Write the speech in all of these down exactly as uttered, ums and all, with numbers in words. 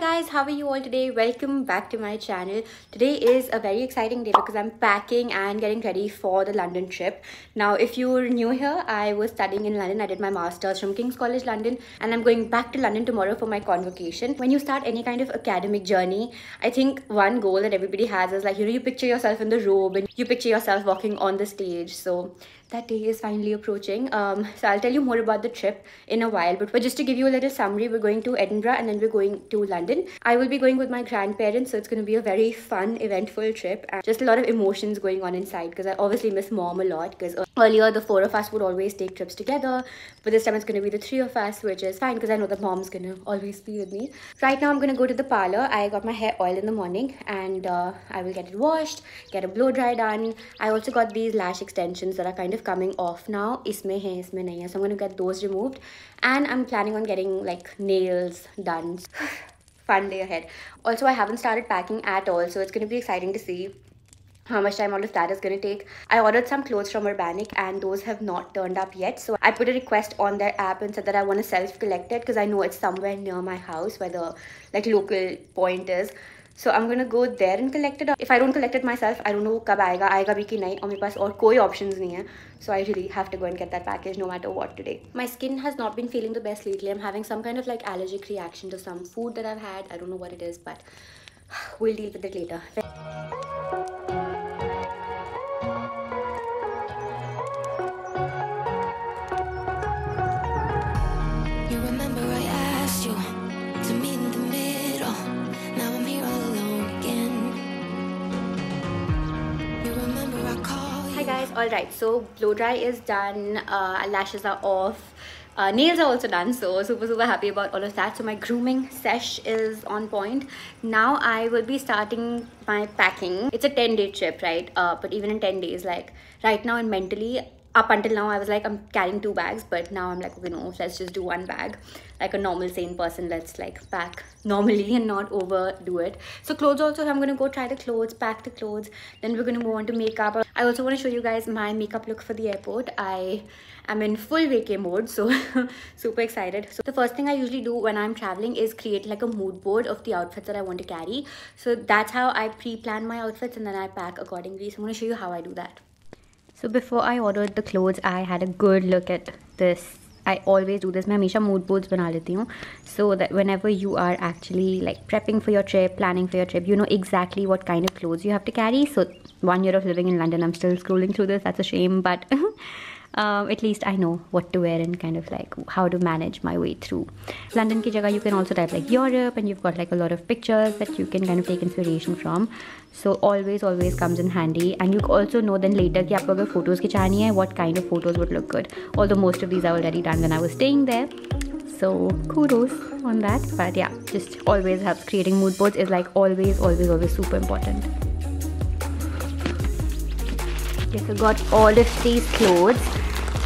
guys, how are you all today? Welcome back to my channel. Today is a very exciting day because I'm packing and getting ready for the London trip. Now if you're new here, I was studying in London. I did my master's from King's College London and I'm going back to London tomorrow for my convocation. When you start any kind of academic journey, I think one goal that everybody has is, like, you know, you picture yourself in the robe and you picture yourself walking on the stage. So that day is finally approaching. Um, so I'll tell you more about the trip in a while, but just to give you a little summary, we're going to Edinburgh and then we're going to London. I will be going with my grandparents, so it's going to be a very fun, eventful trip and just a lot of emotions going on inside because I obviously miss mom a lot, because earlier the four of us would always take trips together, but this time it's going to be the three of us, which is fine because I know that mom's going to always be with me. Right now I'm going to go to the parlor. I got my hair oiled in the morning and uh, I will get it washed, get a blow dry done. I also got these lash extensions that are kind of coming off now. Isme hai, isme nahi hai. So I'm going to get those removed and I'm planning on getting, like, nails done. Fun day ahead. Also, I haven't started packing at all, so it's going to be exciting to see how much time all of that is going to take. I ordered some clothes from Urbanic and those have not turned up yet. So I put a request on their app and said that I want to self-collect it because I know it's somewhere near my house where the, like, local point is. So I'm going to go there and collect it. If I don't collect it myself, I don't know कब आएगा, आएगा भी कि नहीं, और मेरे पास और कोई options नहीं है. So I really have to go and get that package no matter what today. My skin has not been feeling the best lately. I'm having some kind of, like, allergic reaction to some food that I've had. I don't know what it is, but we'll deal with it later. Alright, so blow dry is done, uh, lashes are off, uh, nails are also done, so super super happy about all of that. So my grooming sesh is on point. Now I will be starting my packing. It's a ten day trip, right? Uh, but even in ten days, like, right now and mentally, up until now I was like, I'm carrying two bags, but now I'm like, okay, no, let's just do one bag. Like a normal sane person, let's, like, pack normally and not overdo it. So clothes also, I'm gonna go try the clothes, pack the clothes, then we're gonna move on to makeup. I also want to show you guys my makeup look for the airport. I am in full vacay mode, so super excited. So the first thing I usually do when I'm traveling is create, like, a mood board of the outfits that I want to carry. So that's how I pre-plan my outfits and then I pack accordingly. So I'm gonna show you how I do that. So before I ordered the clothes, I had a good look at this. I always do this. I always make mood boards so that whenever you are actually, like, prepping for your trip, planning for your trip, you know exactly what kind of clothes you have to carry. So one year of living in London, I'm still scrolling through this. That's a shame, but um, at least I know what to wear and kind of, like, how to manage my way through. London ki jagah, you can also type, like, Europe, and you've got, like, a lot of pictures that you can kind of take inspiration from. So always always comes in handy, and you also know then later ki aapko agar photos khichani hai, what kind of photos would look good. Although most of these are already done when I was staying there, so kudos on that. But yeah, just always helps. Creating mood boards is, like, always always always super important. Okay, so got all of these clothes.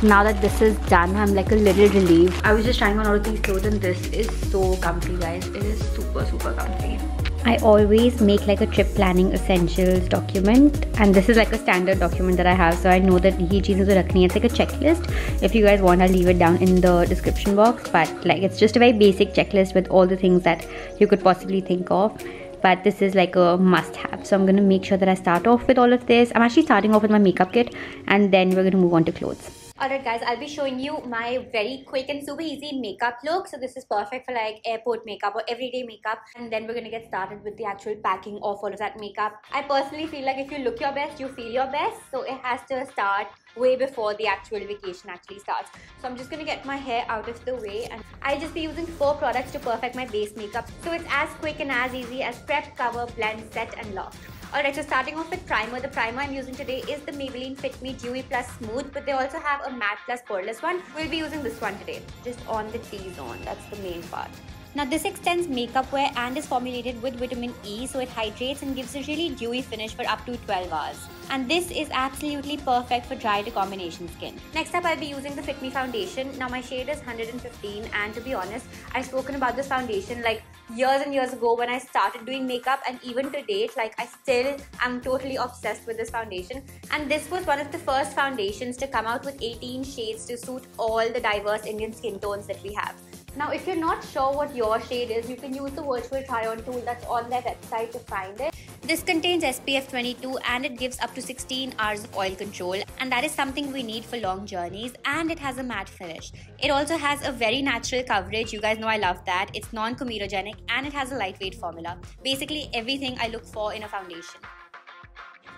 Now that this is done, I'm, like, a little relieved. I was just trying on all of these clothes and this is so comfy, guys. It is super super comfy. I always make, like, a trip planning essentials document, and this is, like, a standard document that I have, so I know that ye cheezein to rakhni hai. It's like a checklist. If you guys want, I'll leave it down in the description box, but, like, it's just a very basic checklist with all the things that you could possibly think of, but this is, like, a must-have. So I'm going to make sure that I start off with all of this. I'm actually starting off with my makeup kit and then we're going to move on to clothes. Alright guys, I'll be showing you my very quick and super easy makeup look. So this is perfect for, like, airport makeup or everyday makeup, and then we're gonna get started with the actual packing of all of that makeup. I personally feel like if you look your best, you feel your best, so it has to start way before the actual vacation actually starts. So I'm just gonna get my hair out of the way, and I'll just be using four products to perfect my base makeup. So it's as quick and as easy as prep, cover, blend, set and lock. Alright, so starting off with primer. The primer I'm using today is the Maybelline Fit Me Dewy Plus Smooth, but they also have a matte plus poreless one. We'll be using this one today, just on the T-zone. That's the main part. Now this extends makeup wear and is formulated with vitamin E, so it hydrates and gives a really dewy finish for up to twelve hours. And this is absolutely perfect for dry to combination skin. Next up, I'll be using the Fit Me foundation. Now my shade is one fifteen, and to be honest, I've spoken about this foundation, like, years and years ago when I started doing makeup, and even to date, like, I still am totally obsessed with this foundation. And this was one of the first foundations to come out with eighteen shades to suit all the diverse Indian skin tones that we have. Now, if you're not sure what your shade is, you can use the virtual try-on tool that's on their website to find it. This contains S P F twenty-two and it gives up to sixteen hours of oil control, and that is something we need for long journeys, and it has a matte finish. It also has a very natural coverage. You guys know I love that. It's non-comedogenic and it has a lightweight formula. Basically everything I look for in a foundation.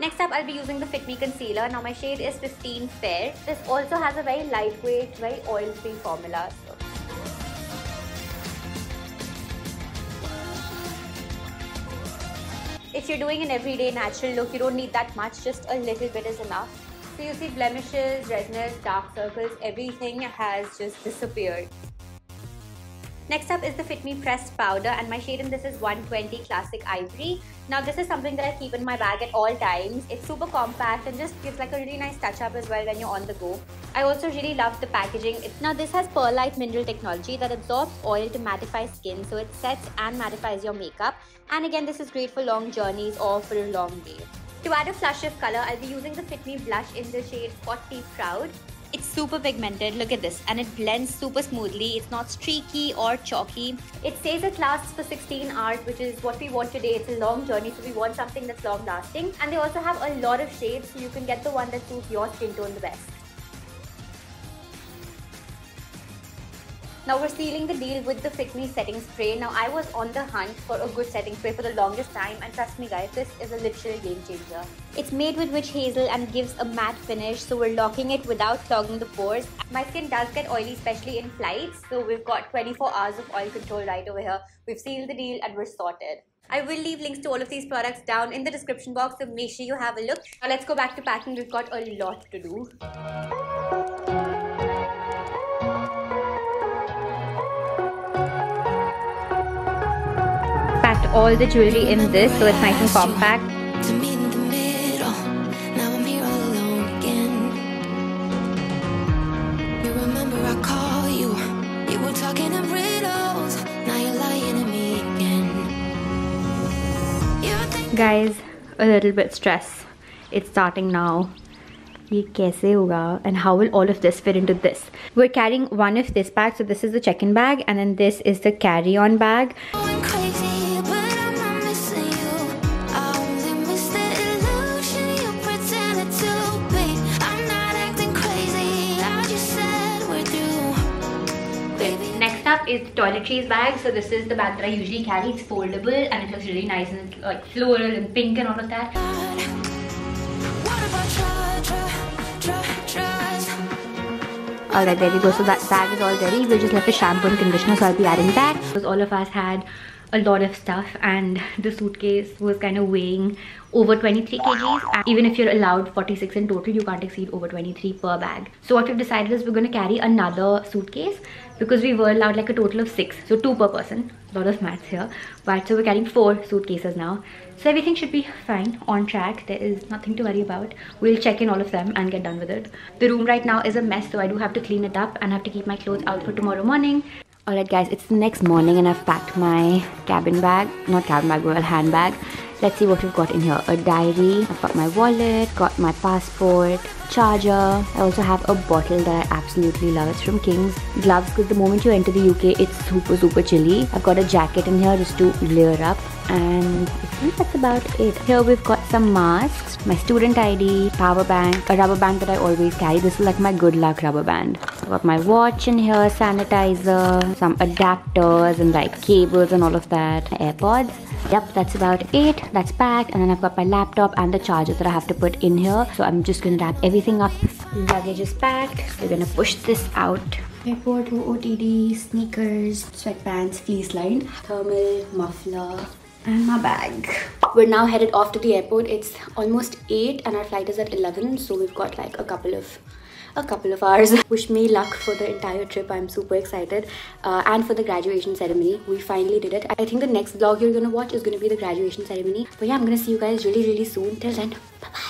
Next up, I'll be using the Fit Me Concealer. Now my shade is fifteen Fair. This also has a very lightweight, very oil-free formula. So. If you're doing an everyday natural look, you don't need that much. Just a little bit is enough. So you see blemishes, redness, dark circles, everything has just disappeared. Next up is the Fit Me Pressed Powder, and my shade in this is one twenty Classic Ivory. Now this is something that I keep in my bag at all times. It's super compact and just gives like a really nice touch up as well when you're on the go. I also really love the packaging. Now this has pearlite mineral technology that absorbs oil to mattify skin, so it sets and mattifies your makeup. And again, this is great for long journeys or for a long day. To add a flush of color, I'll be using the Fit Me Blush in the shade forty Proud. It's super pigmented, look at this, and it blends super smoothly. It's not streaky or chalky. It says it lasts for sixteen hours, which is what we want today. It's a long journey, so we want something that's long lasting. And they also have a lot of shades, so you can get the one that suits your skin tone the best. Now we're sealing the deal with the Fit Me Setting Spray. Now I was on the hunt for a good setting spray for the longest time, and trust me guys, this is a literal game changer. It's made with witch hazel and gives a matte finish, so we're locking it without clogging the pores. My skin does get oily, especially in flights, so we've got twenty-four hours of oil control right over here. We've sealed the deal and we're sorted. I will leave links to all of these products down in the description box, so make sure you have a look. Now let's go back to packing, we've got a lot to do. Packed all the jewelry in this, so it's nice and compact. Guys, a little bit stress. It's starting now. Ye kaise hoga? And how will all of this fit into this? We're carrying one of this bag, so this is the check-in bag, and then this is the carry-on bag. Up is the toiletries bag. So this is the bag that I usually carry. It's foldable and it looks really nice, and it's like floral and pink and all of that. Alright, there we go. So that bag is all ready. We'll just left the shampoo and conditioner, so I'll be adding that. Because all of us had a lot of stuff, and the suitcase was kind of weighing over twenty-three kgs, and even if you're allowed forty-six in total, you can't exceed over twenty-three per bag. So what we've decided is we're going to carry another suitcase, because we were allowed like a total of six, so two per person. A lot of maths here, but so we're carrying four suitcases now, so everything should be fine, on track. There is nothing to worry about. We'll check in all of them and get done with it. The room right now is a mess, so I do have to clean it up and I have to keep my clothes out for tomorrow morning. Alright guys, it's the next morning and I've packed my cabin bag, not cabin bag, well, handbag. Let's see what we've got in here. A diary, I've got my wallet, got my passport, charger. I also have a bottle that I absolutely love. It's from King's Gloves, because the moment you enter the U K, it's super, super chilly. I've got a jacket in here just to layer up, and I think that's about it. Here we've got some masks, my student I D, power bank, a rubber band that I always carry. This is like my good luck rubber band. I've got my watch in here, sanitizer, some adapters and like cables and all of that, AirPods. Yep, that's about it. That's packed, and then I've got my laptop and the charger that I have to put in here. So I'm just gonna wrap everything up. Luggage is packed. We're gonna push this out. Airport O O T D, sneakers, sweatpants, fleece lined, thermal, muffler, and my bag. We're now headed off to the airport. It's almost eight and our flight is at eleven, so we've got like a couple of a couple of hours. Wish me luck for the entire trip. I'm super excited, uh, and for the graduation ceremony. We finally did it. I think the next vlog you're gonna watch is gonna be the graduation ceremony. But yeah, I'm gonna see you guys really really soon. Till then, bye bye.